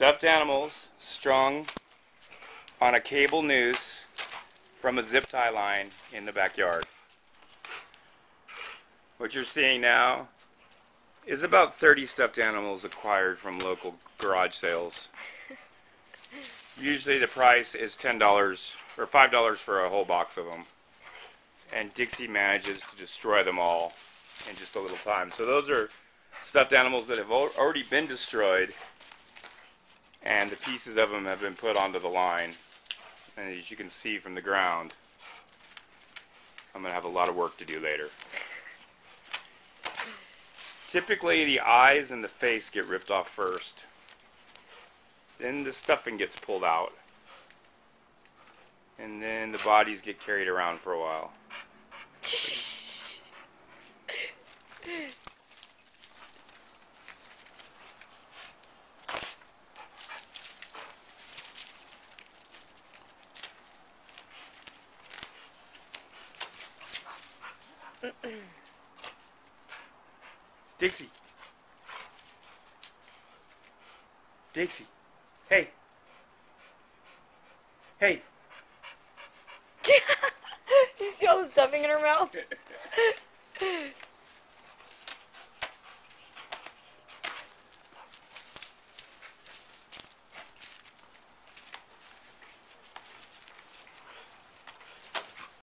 stuffed animals strung on a cable noose from a zip tie line in the backyard. What you're seeing now is about 30 stuffed animals acquired from local garage sales. Usually the price is $10 or $5 for a whole box of them. And Dixie manages to destroy them all in just a little time. So those are stuffed animals that have already been destroyed, and the pieces of them have been put onto the line. And as you can see from the ground, I'm going to have a lot of work to do later. Typically the eyes and the face get ripped off first. Then the stuffing gets pulled out. And then the bodies get carried around for a while. Dixie. Dixie. Hey. Hey. You see all the stuffing in her mouth?